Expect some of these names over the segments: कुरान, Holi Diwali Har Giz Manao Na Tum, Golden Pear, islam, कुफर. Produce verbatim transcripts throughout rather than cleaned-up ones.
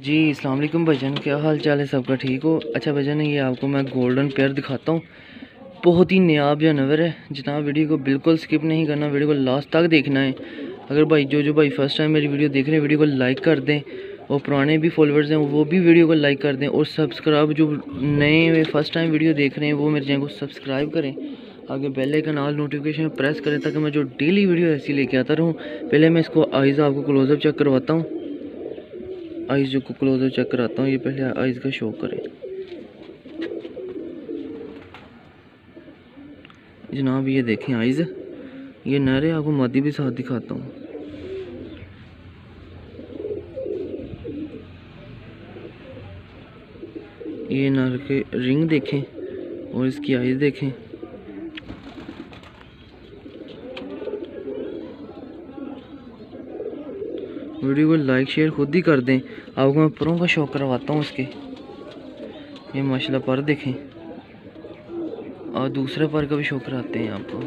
जी अस्सलाम वालेकुम भाईजान, क्या हाल चाल है, सबका ठीक हो। अच्छा भाईजान, ये आपको मैं गोल्डन पेयर दिखाता हूँ। बहुत ही नयाब जानवर है जनाब। वीडियो को बिल्कुल स्किप नहीं करना, वीडियो को लास्ट तक देखना है। अगर भाई जो जो भाई फर्स्ट टाइम मेरी वीडियो देख रहे हैं, वीडियो को लाइक कर दें, और पुराने भी फॉलोअर्स हैं वो भी वीडियो को लाइक कर दें, और सब्सक्राइब जो नए फर्स्ट टाइम वीडियो देख रहे हैं वो मेरे चैनल को सब्सक्राइब करें, आगे bell icon all notification press करें, ताकि मैं जो डेली वीडियो ऐसी लेके आता रहूँ। पहले मैं इसको आइज़ आपको क्लोजअप चेक करवाता हूँ। आइज़ जो को क्लोजअप चेक कराता हूँ। ये पहले आइज़ का शो करें जनाब। ये देखें आइज़, ये नर है। आपको मादी भी साथ दिखाता हूँ। ये नर के रिंग देखें और इसकी आइज़ देखें। वीडियो को लाइक शेयर खुद ही कर दें। आपको मैं परों का शौक करवाता हूँ उसके। ये माशाल्लाह पर देखें, और दूसरे पर का भी शौक कराते हैं आपको।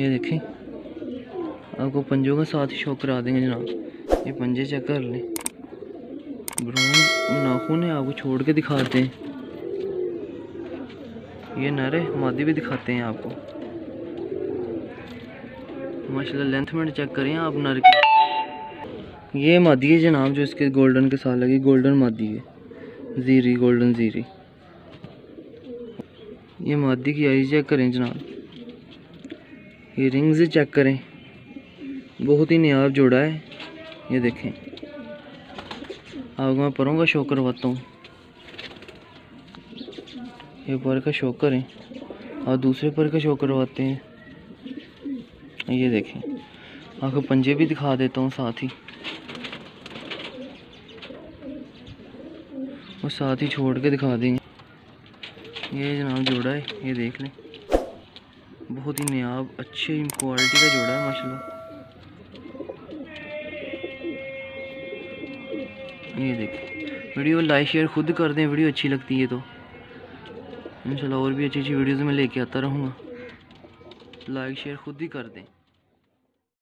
ये देखें, आपको पंजों का साथ ही शौक करा देंगे जनाब। ये पंजे चेक कर लें, ब्राउन नाखून है। आपको छोड़ के दिखाते हैं। ये नर है, मादी भी दिखाते हैं आपको। माशाल्लाह लेंथ में चेक करें आप नर की। ये मादी है जनाब जो इसके गोल्डन के साथ लगी। गोल्डन मादी है, जीरी गोल्डन जीरी। ये मादी की आइज़ चेक करें जनाब। ये रिंग्स चेक करें। बहुत ही नयाब जोड़ा है। ये देखें, आपको मैं परों का शो करवाता हूँ। ये पर का शो करें और दूसरे पर का शो करवाते हैं। ये देखें, आपको पंजे भी दिखा देता हूँ साथ ही, और साथ ही छोड़ के दिखा देंगे। ये जनाब जोड़ा है, ये देख लें। बहुत ही नयाब अच्छे क्वालिटी का जोड़ा है माशाल्लाह। ये देखें, वीडियो लाइक शेयर खुद कर दें। वीडियो अच्छी लगती है तो इंशाल्लाह और भी अच्छी अच्छी वीडियोज़ में लेके आता रहूँगा। लाइक शेयर खुद ही कर दें।